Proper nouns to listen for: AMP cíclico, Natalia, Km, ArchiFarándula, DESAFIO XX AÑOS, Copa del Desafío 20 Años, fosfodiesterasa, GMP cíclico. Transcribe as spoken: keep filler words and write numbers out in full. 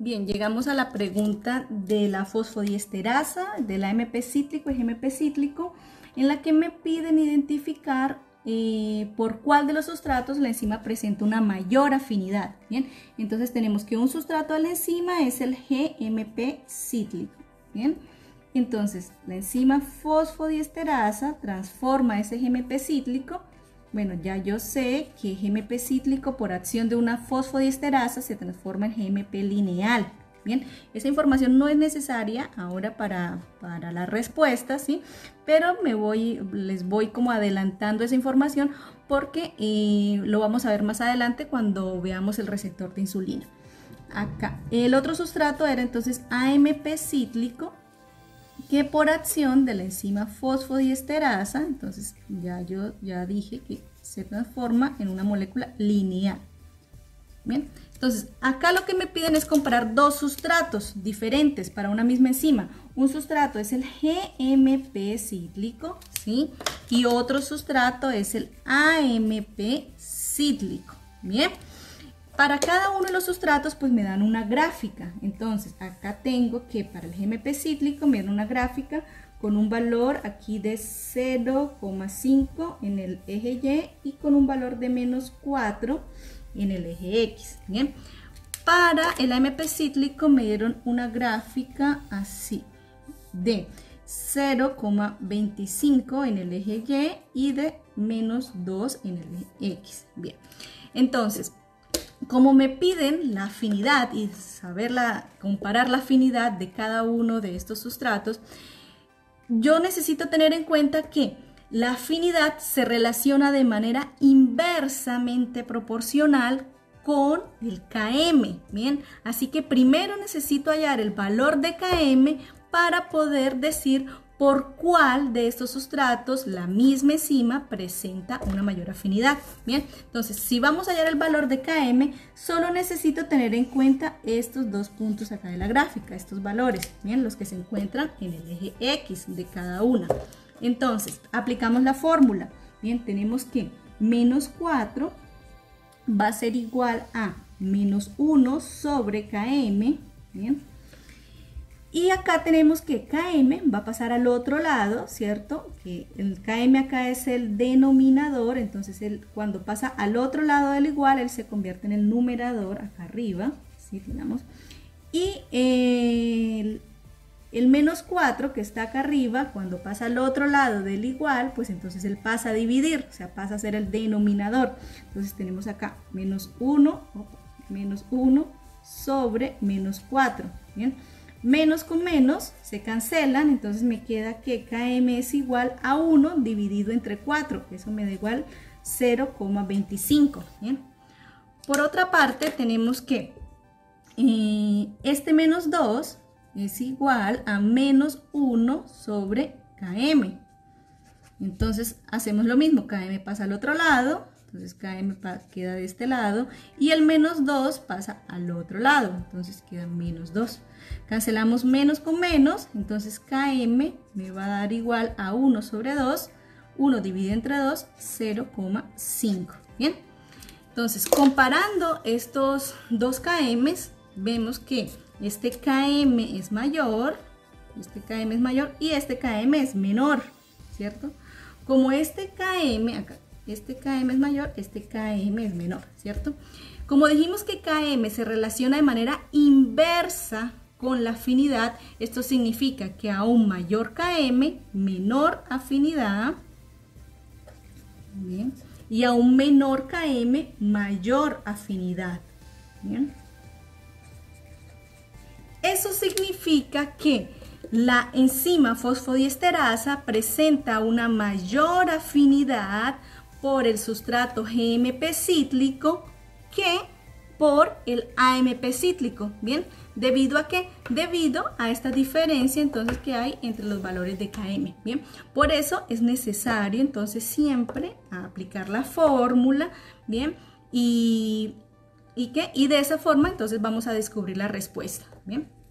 Bien, llegamos a la pregunta de la fosfodiesterasa, de la A M P cíclico y G M P cíclico, en la que me piden identificar eh, por cuál de los sustratos la enzima presenta una mayor afinidad. Bien, entonces tenemos que un sustrato de la enzima es el G M P cíclico. Bien, entonces la enzima fosfodiesterasa transforma ese G M P cíclico. Bueno, ya yo sé que G M P cíclico por acción de una fosfodiesterasa se transforma en G M P lineal. Bien, esa información no es necesaria ahora para, para la respuesta, ¿sí? Pero me voy, les voy como adelantando esa información porque eh, lo vamos a ver más adelante cuando veamos el receptor de insulina. Acá, el otro sustrato era entonces A M P cíclico, que por acción de la enzima fosfodiesterasa, entonces ya yo ya dije que se transforma en una molécula lineal. Bien, entonces acá lo que me piden es comparar dos sustratos diferentes para una misma enzima. Un sustrato es el G M P cíclico, ¿sí? Y otro sustrato es el A M P cíclico. Bien, para cada uno de los sustratos pues me dan una gráfica. Entonces acá tengo que para el G M P cíclico me dan una gráfica con un valor aquí de cero coma cinco en el eje Y y con un valor de menos cuatro en el eje X. Bien, para el A M P cíclico me dieron una gráfica así de cero coma veinticinco en el eje Y y de menos dos en el eje X. Bien, entonces como me piden la afinidad y saber la, comparar la afinidad de cada uno de estos sustratos, yo necesito tener en cuenta que la afinidad se relaciona de manera inversamente proporcional con el Km. Bien, así que primero necesito hallar el valor de Km para poder decir por cuál de estos sustratos la misma enzima presenta una mayor afinidad. Bien, entonces si vamos a hallar el valor de Km, solo necesito tener en cuenta estos dos puntos acá de la gráfica, estos valores, bien, los que se encuentran en el eje X de cada una. Entonces aplicamos la fórmula. Bien, tenemos que menos cuatro va a ser igual a menos uno sobre Km. Bien, y acá tenemos que Km va a pasar al otro lado, ¿cierto? Que el Km acá es el denominador, entonces él, cuando pasa al otro lado del igual, él se convierte en el numerador acá arriba, ¿sí? Digamos. Y el, el menos cuatro que está acá arriba, cuando pasa al otro lado del igual, pues entonces él pasa a dividir, o sea, pasa a ser el denominador. Entonces tenemos acá menos uno, menos uno sobre menos cuatro, ¿bien? Menos con menos se cancelan, entonces me queda que Km es igual a uno dividido entre cuatro, eso me da igual cero coma veinticinco. Bien, por otra parte tenemos que eh, este menos dos es igual a menos uno sobre Km. Entonces hacemos lo mismo, Km pasa al otro lado, entonces Km queda de este lado y el menos dos pasa al otro lado, entonces queda menos dos. Cancelamos menos con menos, entonces Km me va a dar igual a uno sobre dos, uno dividido entre dos, cero coma cinco. Bien, entonces comparando estos dos Kms, vemos que este Km es mayor, este Km es mayor y este Km es menor, ¿cierto? Como este Km acá, este Km es mayor, este Km es menor, ¿cierto? Como dijimos que Km se relaciona de manera inversa con la afinidad, esto significa que a un mayor Km, menor afinidad, ¿bien? Y a un menor Km, mayor afinidad, ¿bien? Eso significa que la enzima fosfodiesterasa presenta una mayor afinidad por el sustrato G M P cíclico que por el A M P cíclico. Bien, ¿debido a qué? Debido a esta diferencia entonces que hay entre los valores de Km. Bien, por eso es necesario entonces siempre aplicar la fórmula, bien, y, y, ¿qué? Y de esa forma entonces vamos a descubrir la respuesta. Bien.